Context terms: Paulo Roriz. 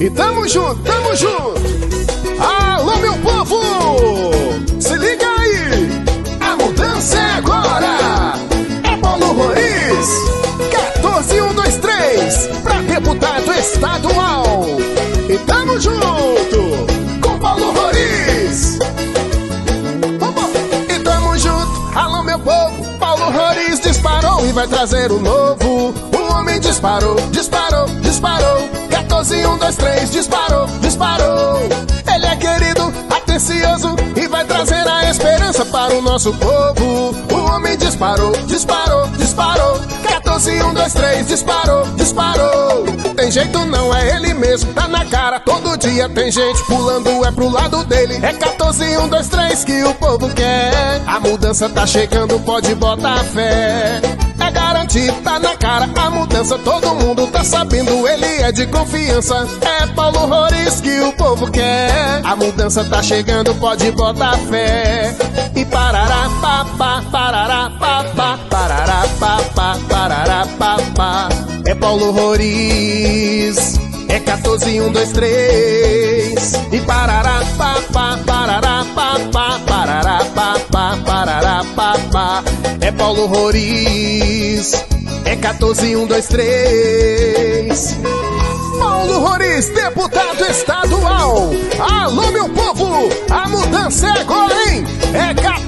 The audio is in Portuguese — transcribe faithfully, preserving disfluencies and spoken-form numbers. E tamo junto, tamo junto. Alô, meu povo, se liga aí, a mudança é agora. É Paulo Roriz, quatorze, um, dois, três, pra deputado estadual. E tamo junto com Paulo Roriz. E tamo junto, alô, meu povo. Paulo Roriz disparou e vai trazer o novo. O homem disparou, disparou, disparou. Quatorze, um, dois, três, disparou, disparou. Ele é querido, atencioso, e vai trazer a esperança para o nosso povo. O homem disparou, disparou, disparou. Quatorze, um, dois, três, disparou, disparou. Tem jeito não, é ele mesmo, tá na cara. Todo dia tem gente pulando, é pro lado dele. É quatorze, um, dois, três que o povo quer. A mudança tá chegando, pode botar fé. É garantido, tá na cara a mudança, todo mundo tá sabendo, ele é de confiança. É Paulo Roriz que o povo quer. A mudança tá chegando, pode botar fé. E parará, papá, parará, papá, parará, papá, parará, papá. É Paulo Roriz, é quatorze, um, dois, três. E parará, papá, parará, papá, parará, papá, parará, papá. É Paulo Roriz, é quatorze, um, dois, três. Paulo Roriz, deputado estadual. Alô, meu povo, a mudança é agora, hein? É quatorze.